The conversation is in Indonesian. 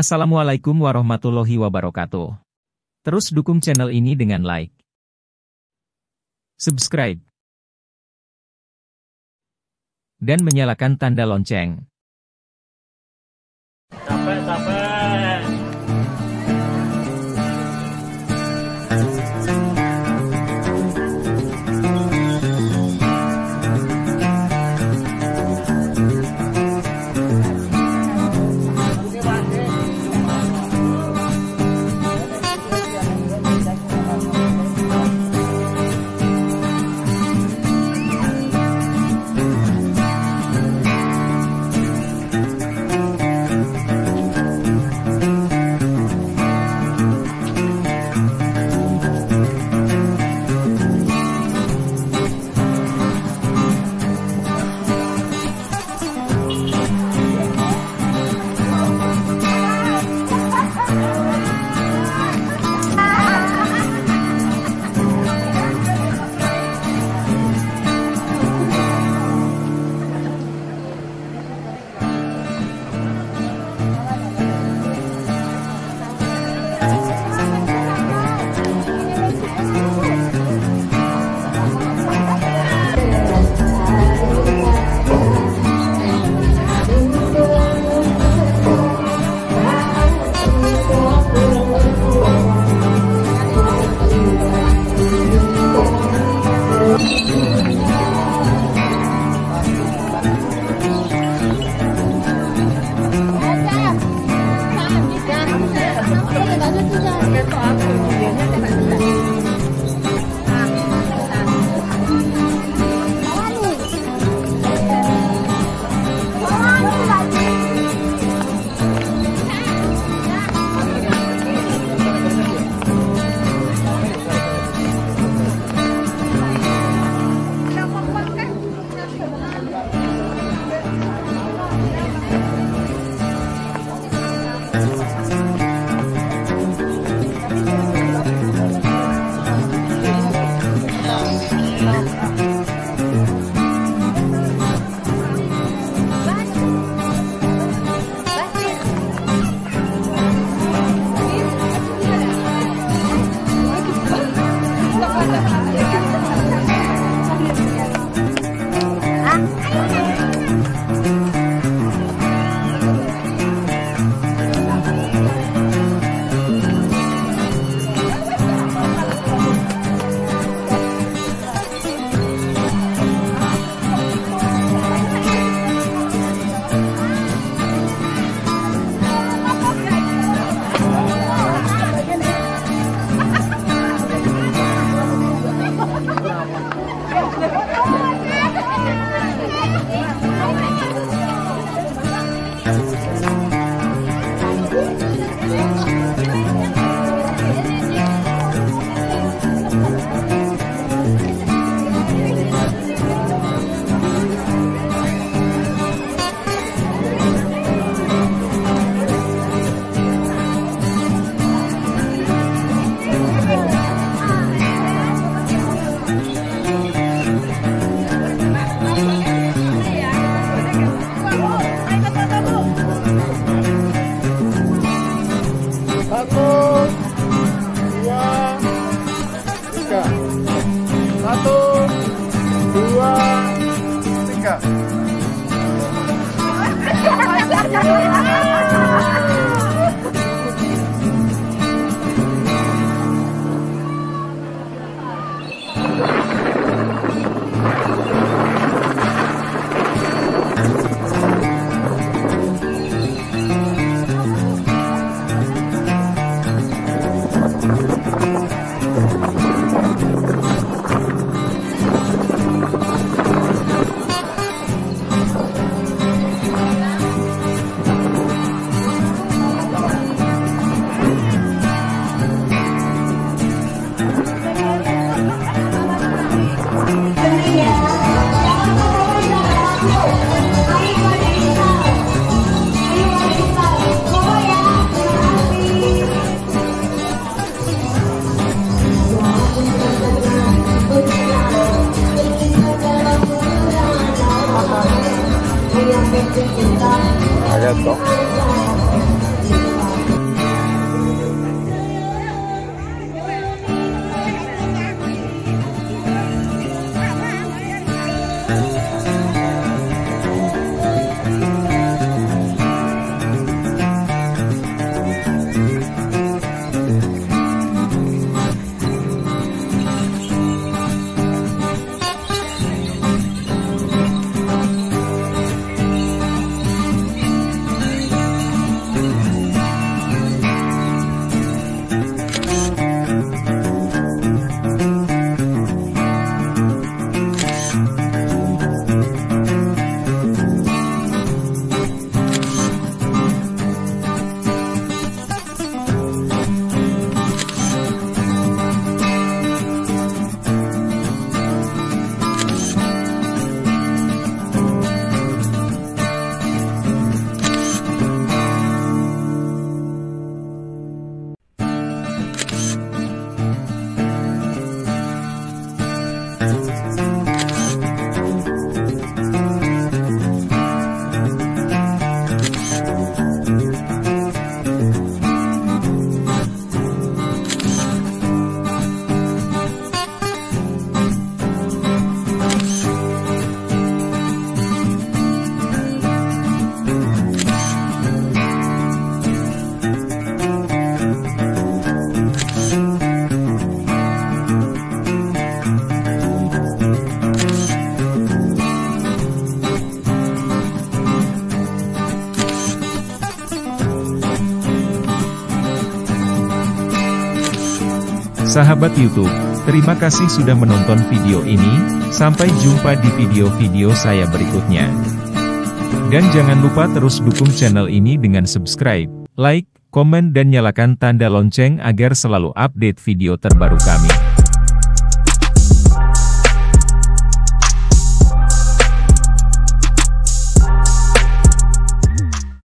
Assalamualaikum warahmatullahi wabarakatuh. Terus dukung channel ini dengan like, subscribe, dan menyalakan tanda lonceng. Capek. Sahabat YouTube, terima kasih sudah menonton video ini, sampai jumpa di video-video saya berikutnya. Dan jangan lupa terus dukung channel ini dengan subscribe, like, komen dan nyalakan tanda lonceng agar selalu update video terbaru kami.